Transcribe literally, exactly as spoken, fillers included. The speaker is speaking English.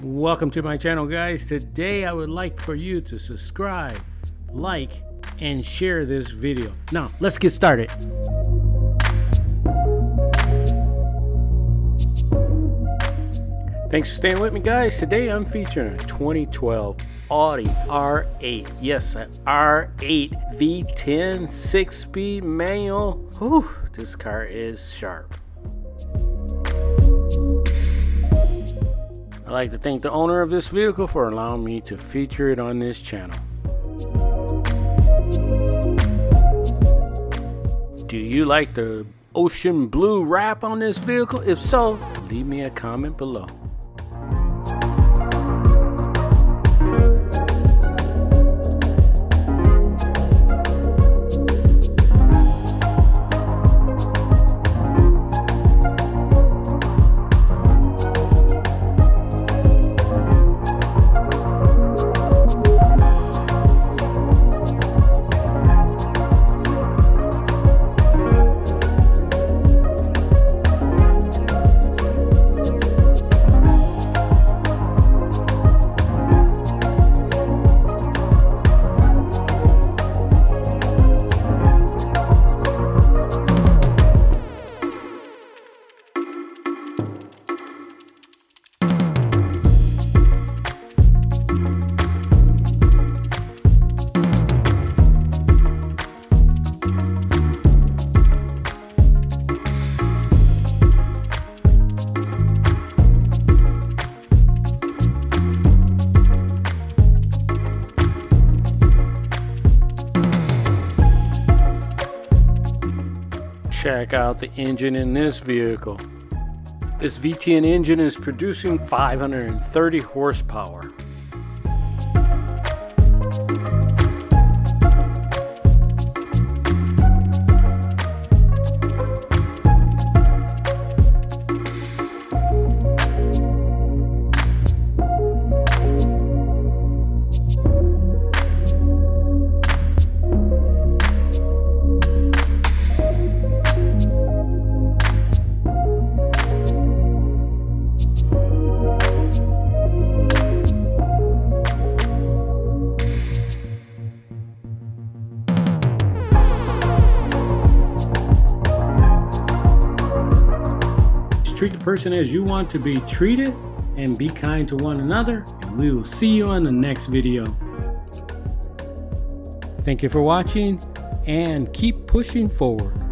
Welcome to my channel, guys. Today I would like for you to subscribe, like, and share this video. Now let's get started. Thanks for staying with me, guys. Today I'm featuring a twenty twelve Audi R eight. Yes, an R eight V ten six-speed manual. Whew, this car is sharp. I'd like to thank the owner of this vehicle for allowing me to feature it on this channel. Do you like the ocean blue wrap on this vehicle? If so, leave me a comment below. Check out the engine in this vehicle. This V ten engine is producing five hundred thirty horsepower. Treat the person as you want to be treated, and be kind to one another. And we will see you on the next video. Thank you for watching, and keep pushing forward.